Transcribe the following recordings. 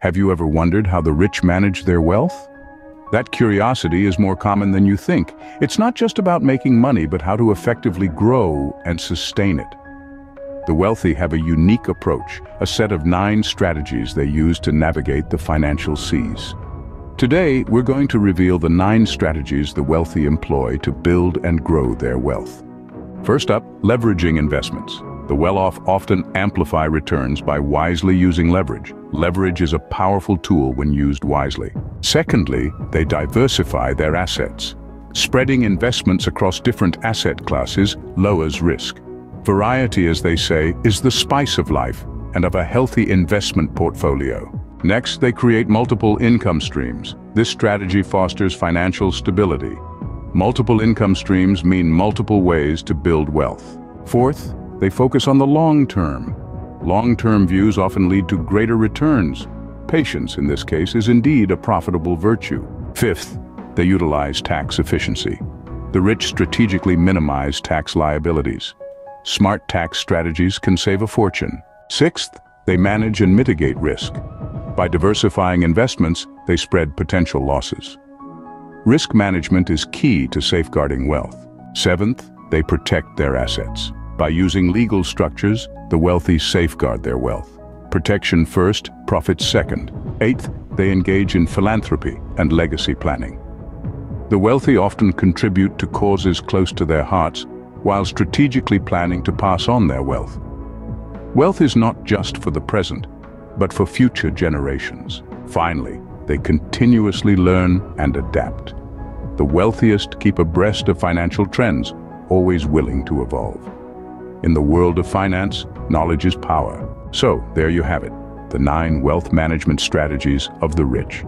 Have you ever wondered how the rich manage their wealth? That curiosity is more common than you think. It's not just about making money, but how to effectively grow and sustain it. The wealthy have a unique approach, a set of 9 strategies they use to navigate the financial seas. Today, we're going to reveal the 9 strategies the wealthy employ to build and grow their wealth. First up, leveraging investments. The well-off often amplify returns by wisely using leverage. Leverage is a powerful tool when used wisely. Secondly, they diversify their assets. Spreading investments across different asset classes lowers risk. Variety, as they say, is the spice of life and of a healthy investment portfolio. Next, they create multiple income streams. This strategy fosters financial stability. Multiple income streams mean multiple ways to build wealth. Fourth, they focus on the long term. Long-term views often lead to greater returns. Patience, in this case, is indeed a profitable virtue. Fifth, they utilize tax efficiency. The rich strategically minimize tax liabilities. Smart tax strategies can save a fortune. Sixth, they manage and mitigate risk. By diversifying investments, they spread potential losses. Risk management is key to safeguarding wealth. Seventh, they protect their assets. By using legal structures, the wealthy safeguard their wealth. Protection first, profits second. Eighth, they engage in philanthropy and legacy planning. The wealthy often contribute to causes close to their hearts while strategically planning to pass on their wealth. Wealth is not just for the present, but for future generations. Finally, they continuously learn and adapt. The wealthiest keep abreast of financial trends, always willing to evolve. In the world of finance, knowledge is power. So, there you have it, the 9 wealth management strategies of the rich.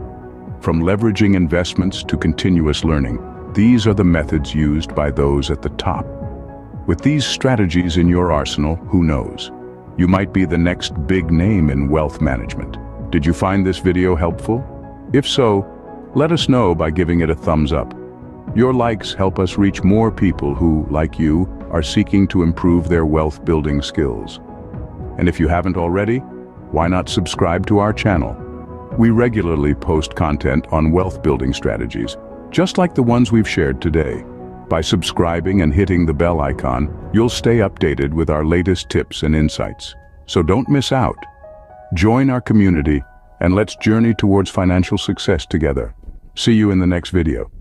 From leveraging investments to continuous learning, these are the methods used by those at the top. With these strategies in your arsenal, who knows? You might be the next big name in wealth management. Did you find this video helpful? If so, let us know by giving it a thumbs up. Your likes help us reach more people who, like you, are seeking to improve their wealth-building skills. And if you haven't already, why not subscribe to our channel? We regularly post content on wealth-building strategies, just like the ones we've shared today. By subscribing and hitting the bell icon, you'll stay updated with our latest tips and insights. So don't miss out. Join our community and let's journey towards financial success together. See you in the next video.